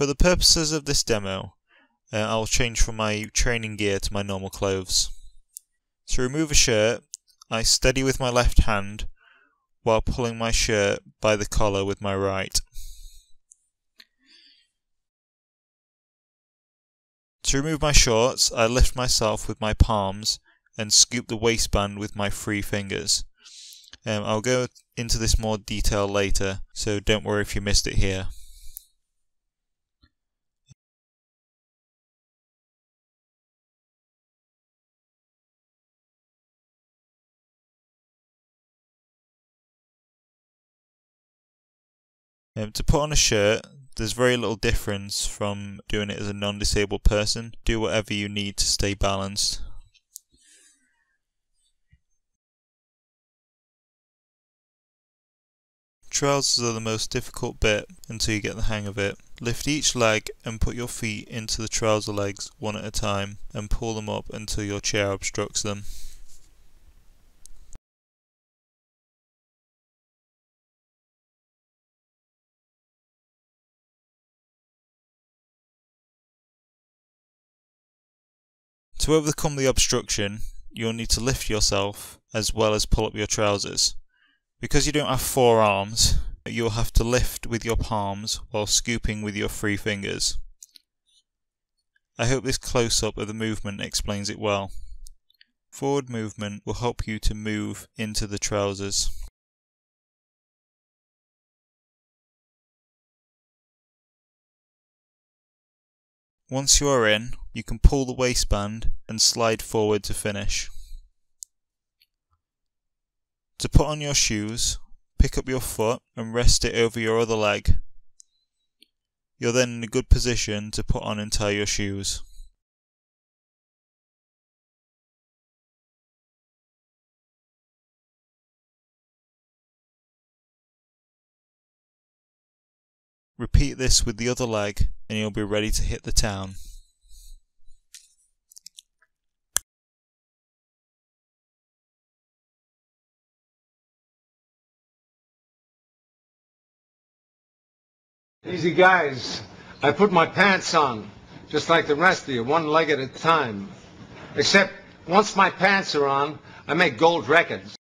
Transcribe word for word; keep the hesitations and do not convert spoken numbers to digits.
For the purposes of this demo, uh, I'll change from my training gear to my normal clothes. To remove a shirt, I steady with my left hand while pulling my shirt by the collar with my right. To remove my shorts, I lift myself with my palms and scoop the waistband with my free fingers. Um, I'll go into this more detail later, so don't worry if you missed it here. Um, to put on a shirt, there's very little difference from doing it as a non-disabled person. Do whatever you need to stay balanced. Trousers are the most difficult bit until you get the hang of it. Lift each leg and put your feet into the trouser legs one at a time and pull them up until your chair obstructs them. To overcome the obstruction, you'll need to lift yourself as well as pull up your trousers. Because you don't have four arms, you'll have to lift with your palms while scooping with your free fingers. I hope this close-up of the movement explains it well. Forward movement will help you to move into the trousers. Once you are in, you can pull the waistband and slide forward to finish. To put on your shoes, pick up your foot and rest it over your other leg. You're then in a good position to put on and tie your shoes. Repeat this with the other leg and you'll be ready to hit the town. Easy guys, I put my pants on, just like the rest of you, one leg at a time. Except once my pants are on, I make gold records.